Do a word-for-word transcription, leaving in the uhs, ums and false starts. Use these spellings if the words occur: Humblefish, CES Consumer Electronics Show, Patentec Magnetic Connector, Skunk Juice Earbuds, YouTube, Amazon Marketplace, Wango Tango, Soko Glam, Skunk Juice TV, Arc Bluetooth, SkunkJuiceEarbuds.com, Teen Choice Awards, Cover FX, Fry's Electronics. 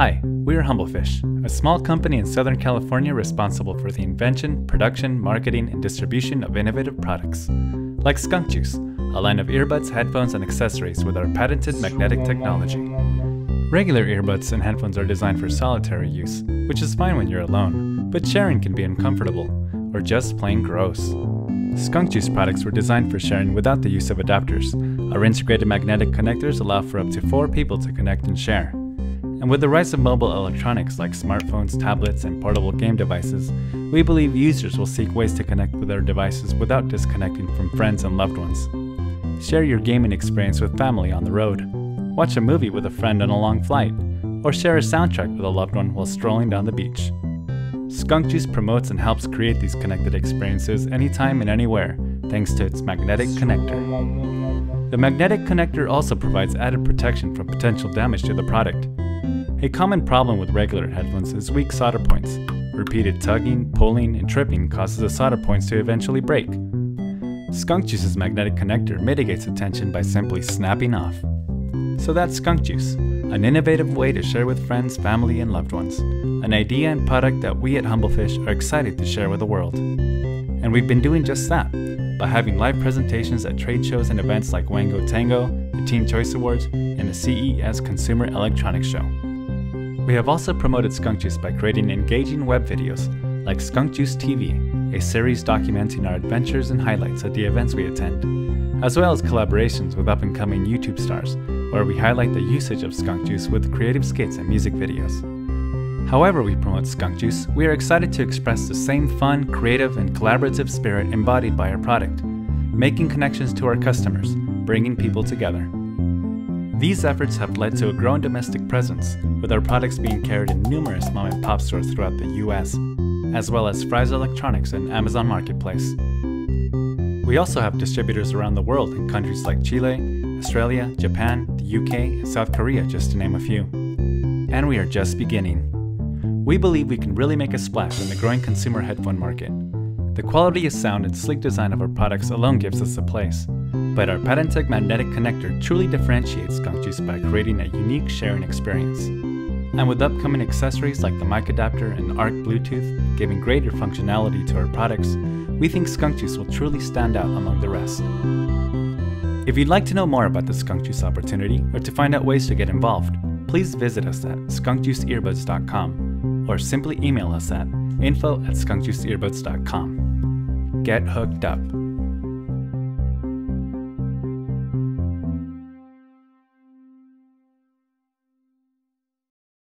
Hi, we are Humblefish, a small company in Southern California responsible for the invention, production, marketing, and distribution of innovative products. Like Skunk Juice, a line of earbuds, headphones, and accessories with our patented magnetic technology. Regular earbuds and headphones are designed for solitary use, which is fine when you're alone, but sharing can be uncomfortable, or just plain gross. Skunk Juice products were designed for sharing without the use of adapters. Our integrated magnetic connectors allow for up to four people to connect and share. And with the rise of mobile electronics like smartphones, tablets, and portable game devices, we believe users will seek ways to connect with their devices without disconnecting from friends and loved ones. Share your gaming experience with family on the road, watch a movie with a friend on a long flight, or share a soundtrack with a loved one while strolling down the beach. Skunk Juice promotes and helps create these connected experiences anytime and anywhere, thanks to its magnetic connector. The magnetic connector also provides added protection from potential damage to the product. A common problem with regular headphones is weak solder points. Repeated tugging, pulling, and tripping causes the solder points to eventually break. Skunk Juice's magnetic connector mitigates the tension by simply snapping off. So that's Skunk Juice, an innovative way to share with friends, family, and loved ones. An idea and product that we at Humblefish are excited to share with the world. And we've been doing just that, by having live presentations at trade shows and events like Wango Tango, the Teen Choice Awards, and the C E S Consumer Electronics Show. We have also promoted Skunk Juice by creating engaging web videos, like Skunk Juice T V, a series documenting our adventures and highlights at the events we attend, as well as collaborations with up-and-coming YouTube stars, where we highlight the usage of Skunk Juice with creative skits and music videos. However we promote Skunk Juice, we are excited to express the same fun, creative, and collaborative spirit embodied by our product, making connections to our customers, bringing people together. These efforts have led to a growing domestic presence, with our products being carried in numerous mom-and-pop stores throughout the U S, as well as Fry's Electronics and Amazon Marketplace. We also have distributors around the world in countries like Chile, Australia, Japan, the U K, and South Korea, just to name a few. And we are just beginning. We believe we can really make a splash in the growing consumer headphone market. The quality of sound and sleek design of our products alone gives us a place, but our Patentec Magnetic Connector truly differentiates Skunk Juice by creating a unique sharing experience. And with upcoming accessories like the mic adapter and Arc Bluetooth giving greater functionality to our products, we think Skunk Juice will truly stand out among the rest. If you'd like to know more about the Skunk Juice opportunity or to find out ways to get involved, please visit us at Skunk Juice Earbuds dot com. Or simply email us at info at Skunk Juice Earbuds dot com. Get hooked up.